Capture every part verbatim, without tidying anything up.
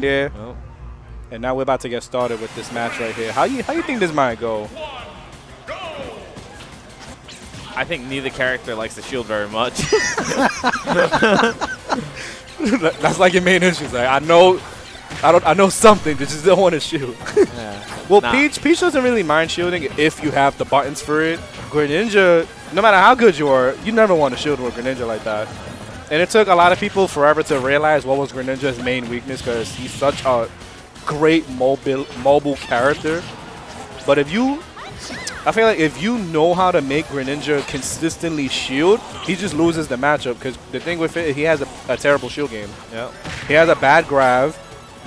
second there. Nope. And now we're about to get started with this match right here. How you how you think this might go? I think neither character likes the shield very much. That's like your main issue. Like I know, I don't, I know something. They just don't want to shield. Yeah. Well, nah. Peach, Peach doesn't really mind shielding if you have the buttons for it. Greninja, no matter how good you are, you never want to shield with Greninja like that. And it took a lot of people forever to realize what was Greninja's main weakness because he's such a great mobile mobile character. But if you I feel like if you know how to make Greninja consistently shield, he just loses the matchup because the thing with it, he has a, a terrible shield game. Yeah, he has a bad grab.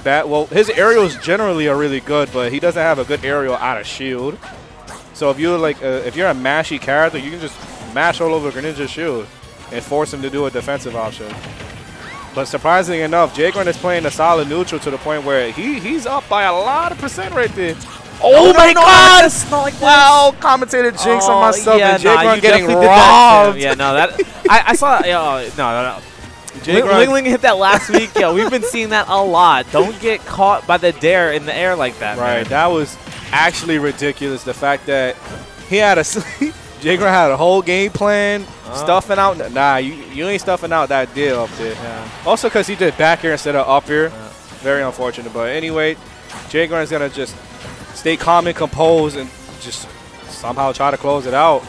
Bad, well, his aerials generally are really good, but he doesn't have a good aerial out of shield. So if you're like, uh, if you're a mashy character, you can just mash all over Greninja's shield and force him to do a defensive option. But surprisingly enough, J-Grun is playing a solid neutral to the point where he he's up by a lot of percent right there. Oh no, my no, God! It's not like wow, commentated jinx oh, on myself yeah, and J-Grun nah, getting robbed. Yeah, no, that I, I saw. Uh, no, no, no. J-Grun Lingling hit that last week. Yeah, we've been seeing that a lot. Don't get caught by the dare in the air like that. Right, man. That was actually ridiculous. The fact that he had a J-Grun had a whole game plan, uh. stuffing out. Nah, you you ain't stuffing out that deal up there. Yeah. Also, because he did back air instead of up air, yeah. Very unfortunate. But anyway, J-Grun is gonna just stay calm and composed and just somehow try to close it out.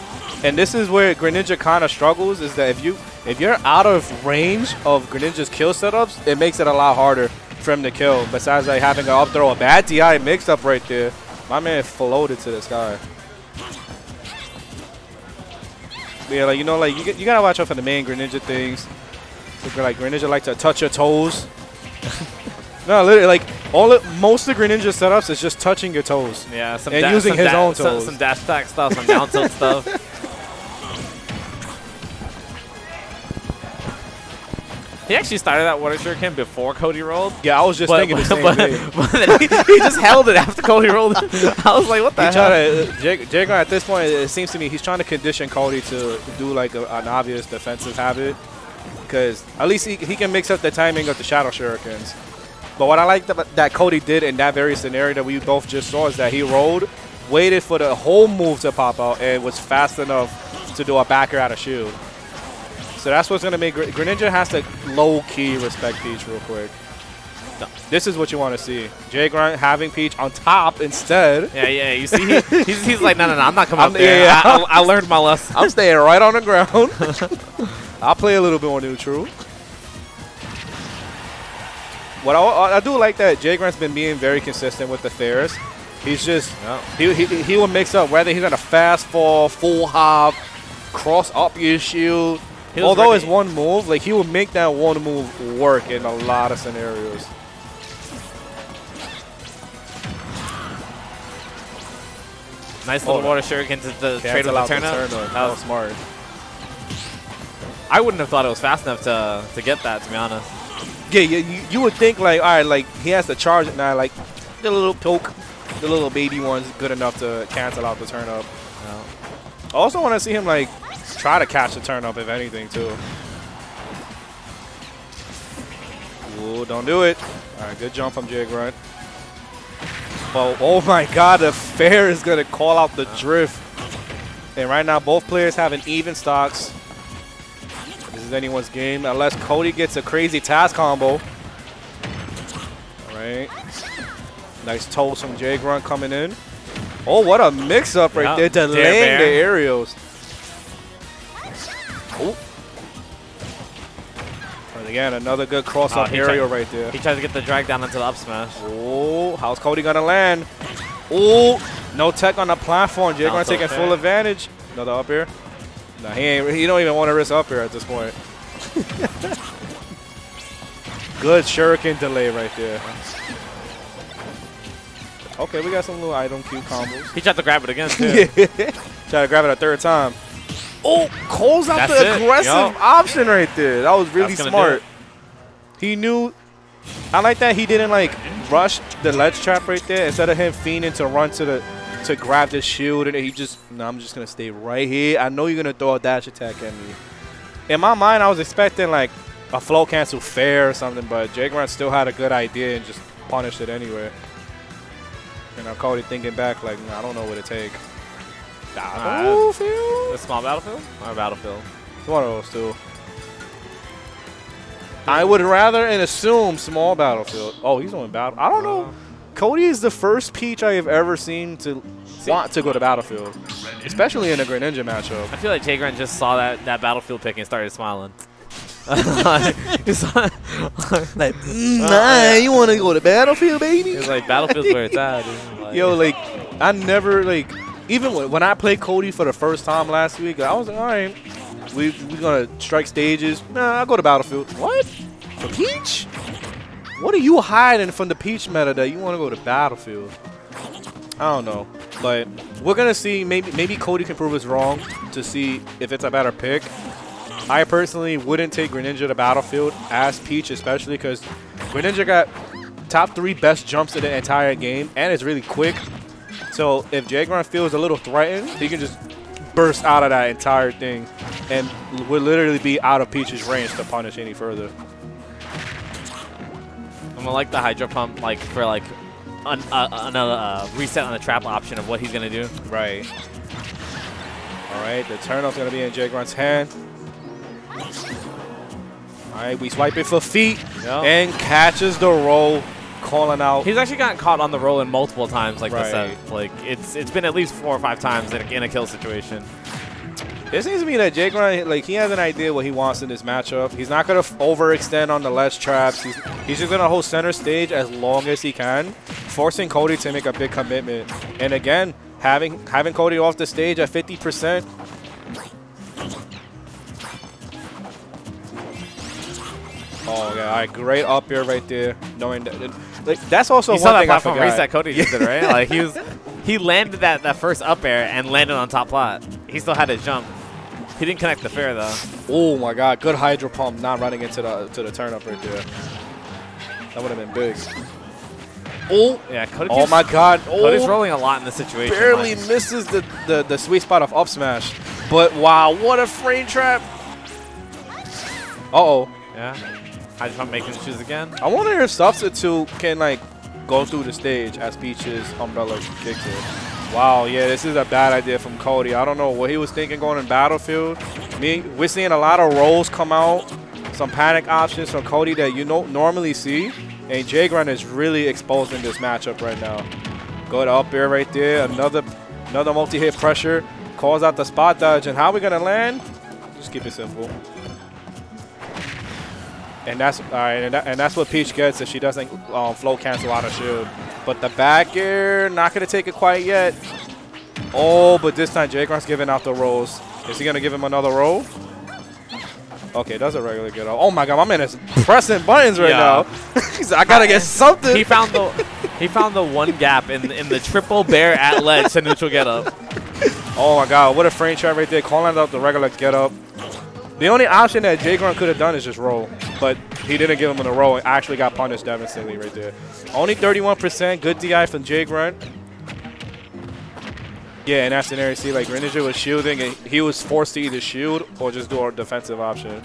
And this is where Greninja kind of struggles is that if, you, if you're out of range of Greninja's kill setups, it makes it a lot harder for him to kill. Besides like having an up throw, a bad D I mix up right there. My man floated to the sky. But yeah, like, you know, like you, you got to watch out for the main Greninja things. So, like Greninja likes to touch your toes. No, literally, like all it, most of Greninja setups is just touching your toes. Yeah, some and using some his own toes. Some, some dash attack stuff, some down tilt stuff. He actually started that water shuriken before Cody rolled. Yeah, I was just but, thinking but, the same but, thing. But he, he just held it after Cody rolled. I was like, what the he hell? Uh, Jagan at this point, it seems to me he's trying to condition Cody to do like a, an obvious defensive habit because at least he, he can mix up the timing of the shadow shurikens. But what I like th that Cody did in that very scenario that we both just saw is that he rolled, waited for the whole move to pop out, and was fast enough to do a backer out of shield. So that's what's going to make Gr Greninja has to low-key respect Peach real quick. No. This is what you want to see. J-Grun having Peach on top instead. Yeah, yeah. You see, he, he's, he's like, no, no, no, I'm not coming I'm up there. Yeah, I, I, I learned my lesson. I'm staying right on the ground. I'll play a little bit more neutral. What I, I do like that J-Grun's been being very consistent with the Ferris. He's just, no. he, he, he will mix up whether he's going to fast fall, full hop, cross up your shield. He Although it's one move, like he will make that one move work in a lot of scenarios. Nice little oh, water shuriken to the trade of the turnout. That was smart. I wouldn't have thought it was fast enough to, to get that, to be honest. Yeah, you, you would think like, all right, like he has to charge it now. Like the little poke, the little baby one's good enough to cancel out the turn up. No. I also want to see him like try to catch the turn up if anything too. Ooh, don't do it. All right, good jump from J-Grun. But oh my God, the fair is gonna call out the no. drift. And right now, both players have an even stocks. This is anyone's game unless Cody gets a crazy task combo. All right. Nice toes from J-Grun coming in. Oh, what a mix up right yep. there. Delaying the aerials. Oh. And again, another good cross up oh, aerial right there. He tries to get the drag down into the up smash. Oh, how's Cody going to land? Oh, no tech on the platform. J-Grun taking fair. full advantage. Another up air. No, he ain't, he don't even want to risk up here at this point. Good shuriken delay right there. Okay, we got some little item Q combos. He tried to grab it again, too. yeah. Tried to grab it a third time. Oh, calls out That's the aggressive it, option right there. That was really smart. He knew. I like that he didn't, like, rush the ledge trap right there. Instead of him fiending to run to the... to grab the shield and he just no, I'm just gonna stay right here. I know you're gonna throw a dash attack at me. In my mind I was expecting like a flow cancel fair or something, but J-Grun still had a good idea and just punish it anyway. And I'm Cody thinking back like, nah, I don't know what it takes. Battlefield? A small battlefield? Or a battlefield? It's one of those two. I would rather and assume small battlefield. Oh, he's on battle. I don't know. Cody is the first Peach I have ever seen to want to go to battlefield, especially in a Greninja matchup. I feel like J-Grun just saw that, that battlefield pick and started smiling. like, nah, you want to go to battlefield, baby? It's like battlefield's where it's at. Like, yo, like, I never, like, even when I played Cody for the first time last week, I was like, all right. We we gonna strike stages. Nah, I'll go to battlefield. What? For Peach? What are you hiding from the Peach meta that you wanna go to battlefield? I don't know. But we're gonna see, maybe maybe Cody can prove us wrong to see if it's a better pick. I personally wouldn't take Greninja to battlefield as Peach, especially because Greninja got top three best jumps in the entire game and it's really quick. So if J-Grun feels a little threatened, he can just burst out of that entire thing and would literally be out of Peach's range to punish any further. I'm gonna like the Hydro Pump, like for like an, uh, another uh, reset on the trap option of what he's gonna do. Right. All right, the turnoff's gonna be in J-Grun's hand. All right, we swipe it for feet, yep. And catches the roll, calling out. He's actually gotten caught on the roll in multiple times, like right. This set. Like it's it's been at least four or five times in a, in a kill situation. It seems to me that J-Grun, like, he has an idea what he wants in this matchup. He's not going to overextend on the less traps. He's, he's just going to hold center stage as long as he can, forcing Cody to make a big commitment. And again, having having Cody off the stage at fifty percent. Oh, yeah. All right. Great up here right there. Knowing that, like, that's also you one saw that thing platform I forgot. Reset Cody used it, right? Like, he was, he landed that, that first up air and landed on top plot. He still had to jump. He didn't connect the fair though. Oh my God! Good Hydro Pump, not running into the to the turn up right there. That would have been big. Oh yeah, Cody. Oh my God! Cody's oh, rolling a lot in this situation. Barely like. misses the, the the sweet spot of up smash, but wow, what a frame trap! Uh oh. Yeah. Hydro Pump making the shoes again. I wonder if Substitute can like go through the stage as Peach's umbrella kicks it. Wow, yeah, this is a bad idea from Cody. I don't know what he was thinking going in battlefield. Me, we're seeing a lot of rolls come out, some panic options from Cody that you don't normally see, and J-Grun is really exposed in this matchup right now. Good up air right there, another another multi-hit pressure, calls out the spot dodge, and how are we gonna land? Just keep it simple. And that's all right, and, that, and that's what Peach gets if she doesn't um, flow cancel out her shield. But the back air, not gonna take it quite yet. Oh, but this time J-Grun's giving out the rolls. Is he gonna give him another roll? Okay, that's a regular good. Oh my God, my man is pressing buttons right yeah. now. He's like, I gotta get something. He found the he found the one gap in in the triple bear at ledge to neutral get up. Oh my God, what a frame trap right there, calling out the regular get up. The only option that J-Grun could have done is just roll, but he didn't give him a roll and actually got punished devastatingly right there. Only thirty-one percent, good D I from J-Grun. Yeah, in that scenario, see, like, Greninja was shielding, and he was forced to either shield or just do our defensive option.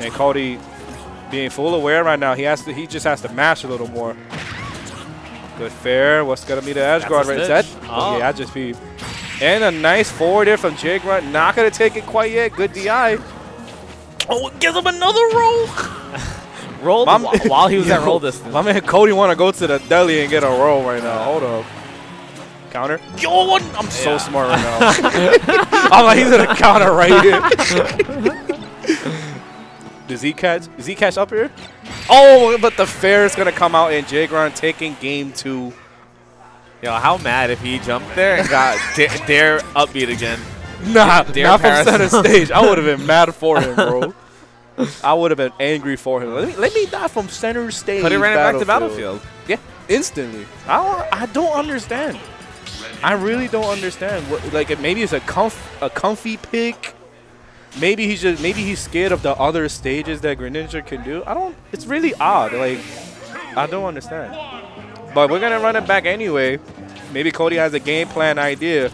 And Cody, being full aware right now, he has to, he just has to mash a little more. Good fair. What's gonna be the edge guard right there? Oh. Yeah, I just peeped. And a nice forward there from J-Grun. Not gonna take it quite yet. Good D I. Oh, give him another roll! roll my the, while he was yo, at roll distance. My man Cody want to go to the deli and get a roll right now. Hold up. Counter. Yo, what? I'm yeah. so smart right now. I'm like, he's going to counter right here. Does he catch? Is he catch up here? Oh, but the fair is going to come out and J-Grun taking game two. Yo, how mad if he jumped there and got dare upbeat again. Nah, Dear not Paris. From center stage. I would have been mad for him, bro. I would have been angry for him. Let me, let me die from center stage. But he ran it back to battlefield. Yeah, instantly. I don't, I don't understand. I really don't understand. What, like, maybe it's a comf, a comfy pick. Maybe he's just maybe he's scared of the other stages that Greninja can do. I don't. It's really odd. Like, I don't understand. But we're gonna run it back anyway. Maybe Cody has a game plan idea.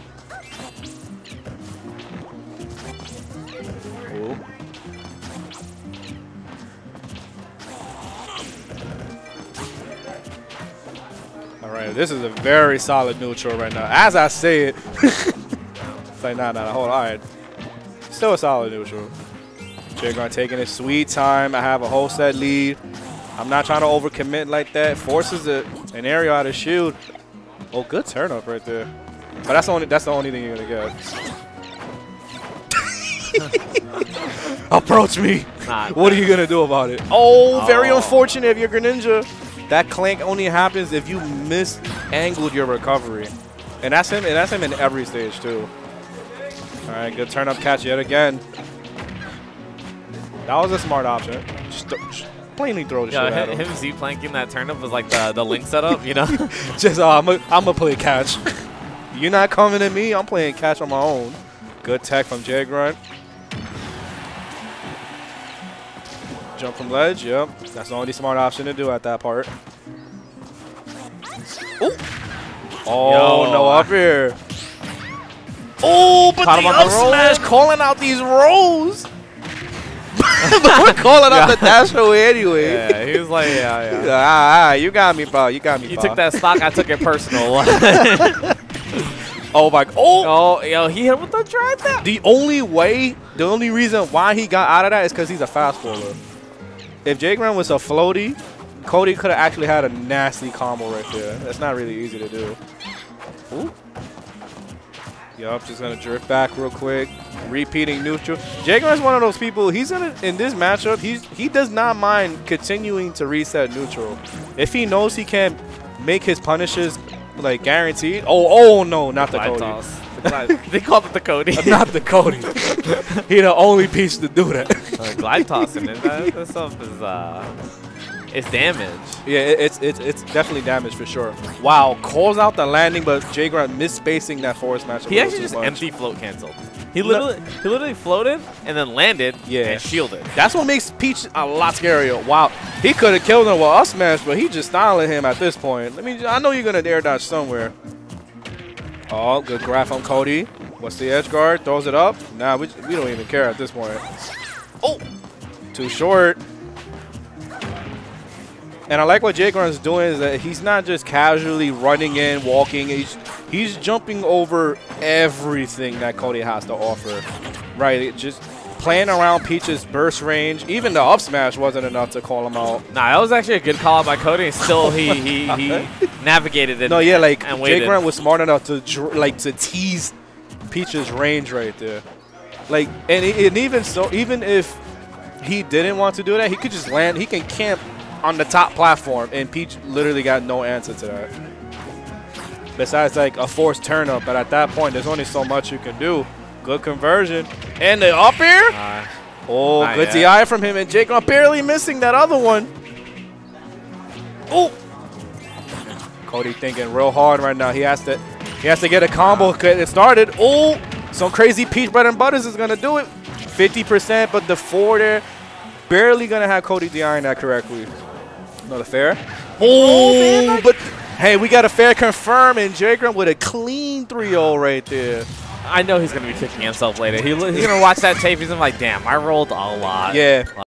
All right, this is a very solid neutral right now. As I said, it's like, nah, nah, hold on. All right. Still a solid neutral. J-Grun taking his sweet time. I have a whole set lead. I'm not trying to overcommit like that. Forces a, an area out of shield. Oh, good turn up right there. But that's the only, that's the only thing you're going to get. Approach me. Nah, what are you going to do about it? Oh, oh, very unfortunate if you're Greninja. That clank only happens if you misangled your recovery. And that's him, and that's him in every stage too. All right, good turn up catch yet again. That was a smart option. Just th just plainly throw the yeah, shit at him. Him Z-planking that turn up was like the, the link setup, you know? Just, uh, I'm going to play catch. You're not coming at me. I'm playing catch on my own. Good tech from J-Grun. Jump from ledge, yep. That's the only smart option to do at that part. Ooh. Oh, yo, no up here. Oh, but the up smash calling out these rolls. But we're calling yeah. out the dash away anyway. Yeah, he was like, yeah, yeah. Like, ah, ah, you got me, bro. You got me, You bro. took that stock. I took it personal. Oh, my. Oh. Oh, yo, he hit with the drive down. The only way, the only reason why he got out of that is because he's a fast forward. If J-Grun was a floaty, Cody could have actually had a nasty combo right there. That's not really easy to do. Ooh. Yup, just going to drift back real quick. Repeating neutral. J-Grun's one of those people, he's in, a, in this matchup, he's, he does not mind continuing to reset neutral. If he knows he can't make his punishes, like, guaranteed. Oh, oh, no, not the, the Cody. Toss. The they called it the Cody. Not the Cody. He the only piece to do that. Uh, glide tossing it. That, that stuff is, uh, it's damage. Yeah, it, it's, it's, it's definitely damage for sure. Wow, calls out the landing, but J-Grun misspacing that forest match. He actually just much. empty float canceled. He literally, he literally floated and then landed yeah. and shielded. That's what makes Peach a lot scarier. Wow. He could have killed him with up smash, but he just styling him at this point. Let me, I know you're going to air dodge somewhere. Oh, good grab on Cody. What's the edge guard? Throws it up. Nah, we, we don't even care at this point. Oh, too short. And I like what J-Grun's doing is that he's not just casually running in, walking. He's, he's jumping over everything that Cody has to offer. Right, it just playing around Peach's burst range. Even the up smash wasn't enough to call him out. Nah, that was actually a good call out by Cody. And still, he he, he navigated it. No, yeah, like J-Grun was smart enough to like to tease Peach's range right there. Like, and, and even so, even if he didn't want to do that, he could just land. He can camp on the top platform, and Peach literally got no answer to that. Besides, like, a forced turn up, but at that point, there's only so much you can do. Good conversion. And the up air? Uh, oh, good D I from him, and J-Grun barely missing that other one. Oh! Cody thinking real hard right now. He has to he has to get a combo, get it started. Oh! Some crazy Peach bread and butters is going to do it. fifty percent, but the four there, barely going to have Cody D I-ing that correctly. Another fair. Oh, man, but hey, we got a fair confirm, and J-Grun with a clean three oh right there. I know he's going to be kicking himself later. He, he's going to watch that tape. He's going to be like, damn, I rolled a lot. Yeah.